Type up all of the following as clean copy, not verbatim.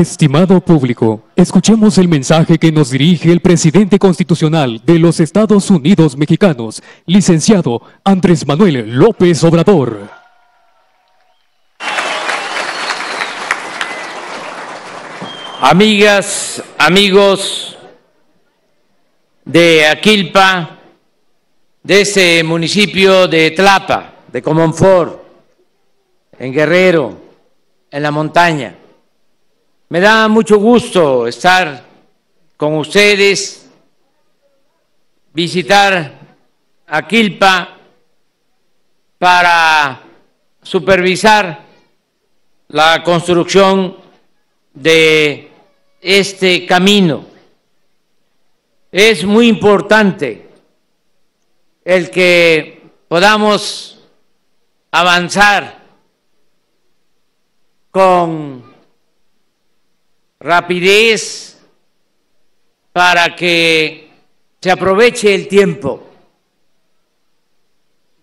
Estimado público, escuchemos el mensaje que nos dirige el presidente constitucional de los Estados Unidos Mexicanos, licenciado Andrés Manuel López Obrador. Amigas, amigos de Aquilpa, de ese municipio de Tlapa, de Comonfort, en Guerrero, en la montaña. Me da mucho gusto estar con ustedes, visitar Aquilpa para supervisar la construcción de este camino. Es muy importante el que podamos avanzar con rapidez para que se aproveche el tiempo.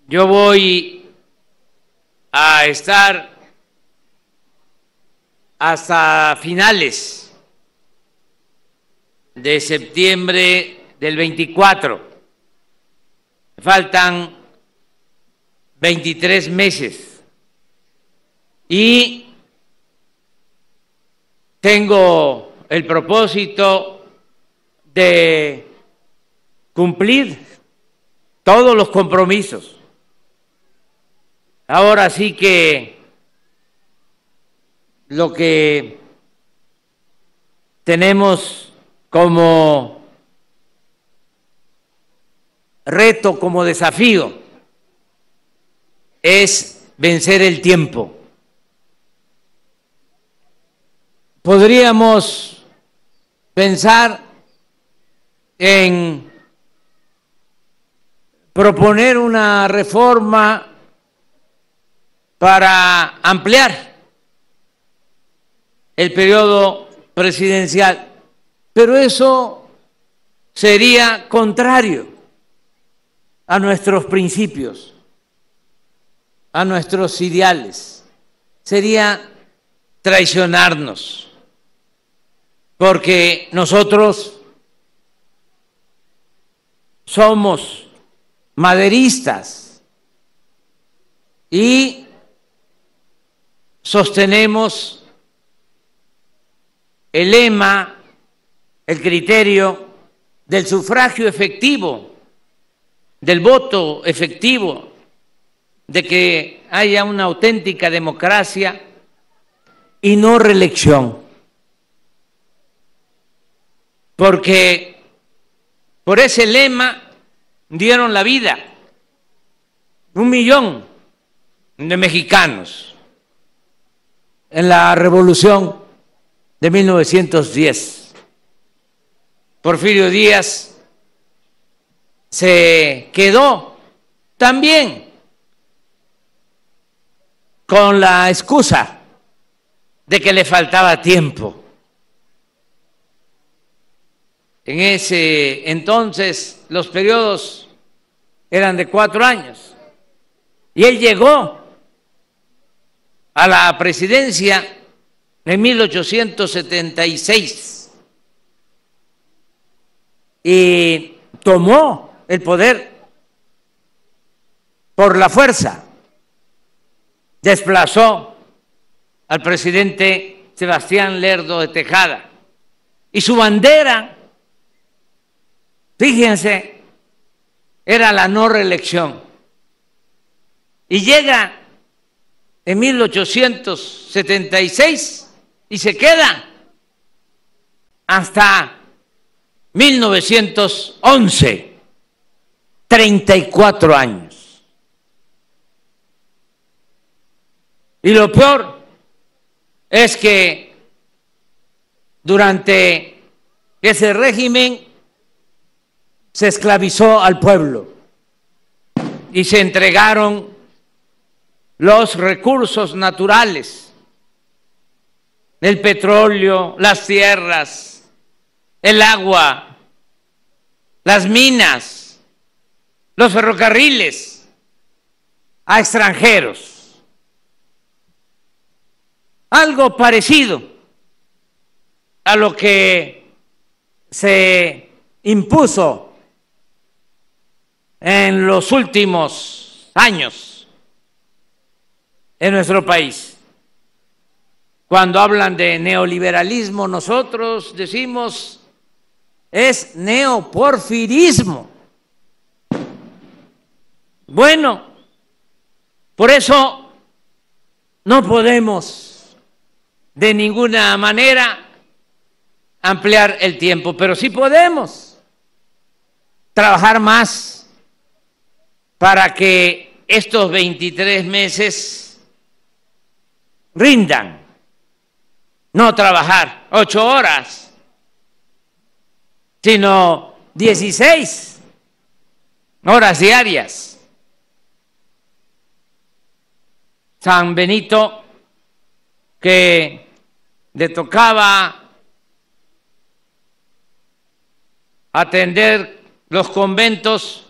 Yo voy a estar hasta finales de septiembre del 24. Faltan 23 meses y tengo el propósito de cumplir todos los compromisos. Ahora sí que lo que tenemos como reto, como desafío, es vencer el tiempo. Podríamos pensar en proponer una reforma para ampliar el periodo presidencial, pero eso sería contrario a nuestros principios, a nuestros ideales, sería traicionarnos. Porque nosotros somos maderistas y sostenemos el lema, el criterio del sufragio efectivo, del voto efectivo, de que haya una auténtica democracia y no reelección. Porque por ese lema dieron la vida 1 millón de mexicanos en la revolución de 1910. Porfirio Díaz se quedó también con la excusa de que le faltaba tiempo. En ese entonces los periodos eran de 4 años y él llegó a la presidencia en 1876 y tomó el poder por la fuerza, desplazó al presidente Sebastián Lerdo de Tejada y su bandera, fíjense, era la no reelección. Y llega en 1876 y se queda hasta 1911, 34 años. Y lo peor es que durante ese régimen se esclavizó al pueblo y se entregaron los recursos naturales, el petróleo, las tierras, el agua, las minas, los ferrocarriles a extranjeros. Algo parecido a lo que se impuso en los últimos años en nuestro país. Cuando hablan de neoliberalismo, nosotros decimos es neoporfirismo. Bueno, por eso no podemos de ninguna manera ampliar el tiempo, pero sí podemos trabajar más para que estos 23 meses rindan. No trabajar 8 horas, sino 16 horas diarias. San Benito, que le tocaba atender los conventos,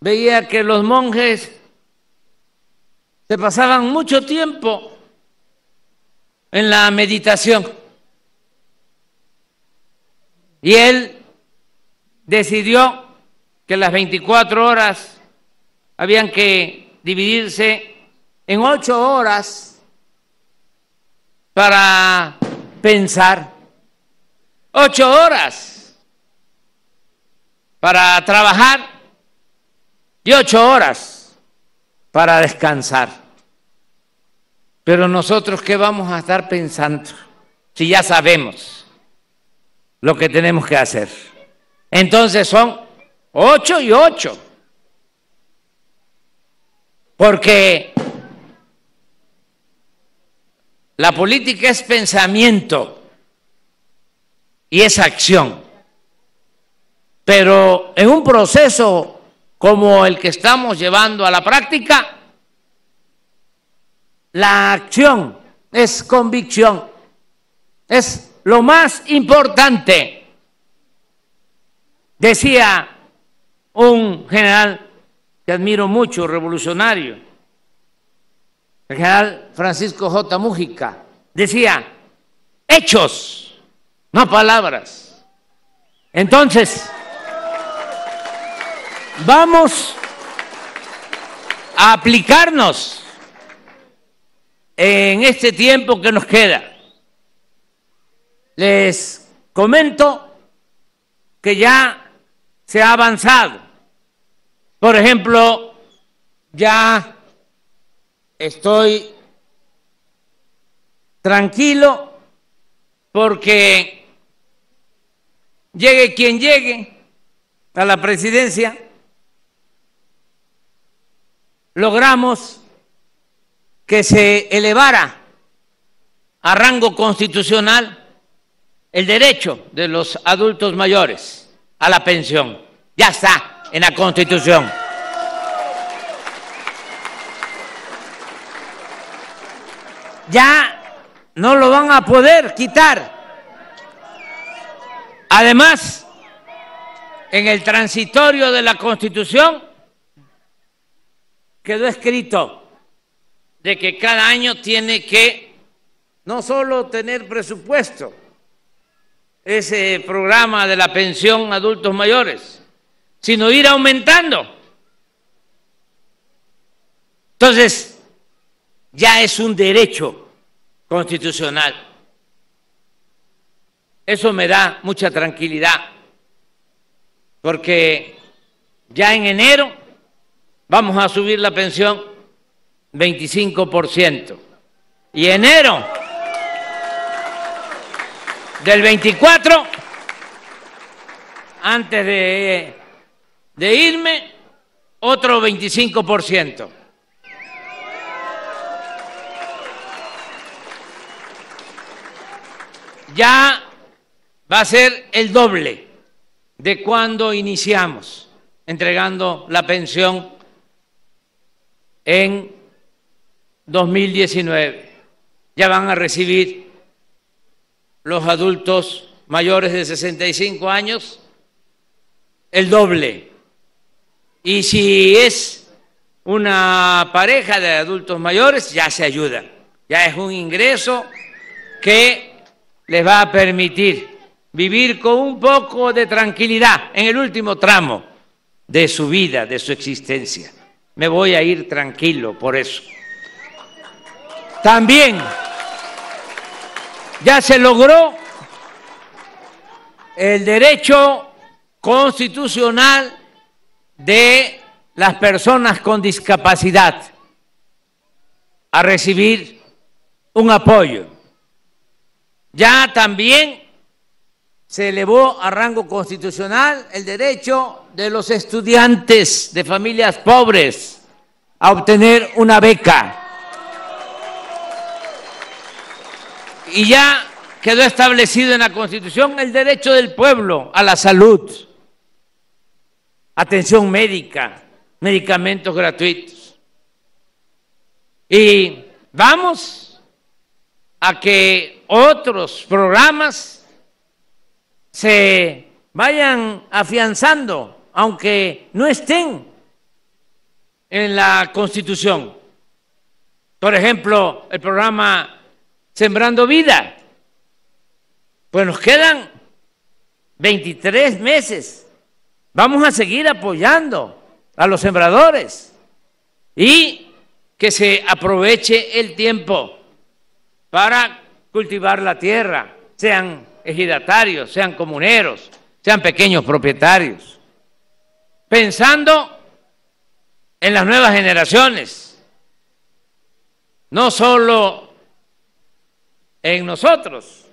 veía que los monjes se pasaban mucho tiempo en la meditación, y él decidió que las 24 horas habían que dividirse en 8 horas para pensar, 8 horas para trabajar y 8 horas para descansar. Pero nosotros, ¿qué vamos a estar pensando si ya sabemos lo que tenemos que hacer? Entonces son 8 y 8, porque la política es pensamiento y es acción. Pero en un proceso como el que estamos llevando a la práctica, la acción es convicción, es lo más importante. Decía un general que admiro mucho, revolucionario, el general Francisco J. Mújica, decía: hechos, no palabras. Entonces, vamos a aplicarnos en este tiempo que nos queda. Les comento que ya se ha avanzado. Por ejemplo, ya estoy tranquilo porque llegue quien llegue a la presidencia, logramos que se elevara a rango constitucional el derecho de los adultos mayores a la pensión. Ya está en la Constitución. Ya no lo van a poder quitar. Además, en el transitorio de la Constitución quedó escrito de que cada año tiene que no solo tener presupuesto ese programa de la pensión adultos mayores, sino ir aumentando. Entonces, ya es un derecho constitucional. Eso me da mucha tranquilidad, porque ya en enero vamos a subir la pensión 25%. Y enero del 24, antes de irme, otro 25%. Ya va a ser el doble de cuando iniciamos entregando la pensión en 2019, ya van a recibir los adultos mayores de 65 años el doble. Y si es una pareja de adultos mayores, ya se ayuda. Ya es un ingreso que les va a permitir vivir con un poco de tranquilidad en el último tramo de su vida, de su existencia. Me voy a ir tranquilo por eso. También ya se logró el derecho constitucional de las personas con discapacidad a recibir un apoyo. Ya también se elevó a rango constitucional el derecho de los estudiantes de familias pobres a obtener una beca. Y ya quedó establecido en la Constitución el derecho del pueblo a la salud, atención médica, medicamentos gratuitos. Y vamos a que otros programas se vayan afianzando, aunque no estén en la Constitución. Por ejemplo, el programa Sembrando Vida, pues nos quedan 23 meses, vamos a seguir apoyando a los sembradores y que se aproveche el tiempo para cultivar la tierra, sean ejidatarios, sean comuneros, sean pequeños propietarios, pensando en las nuevas generaciones, no solo en nosotros,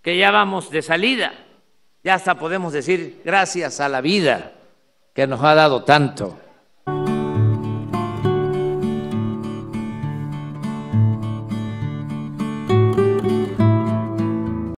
que ya vamos de salida, ya hasta podemos decir gracias a la vida que nos ha dado tanto.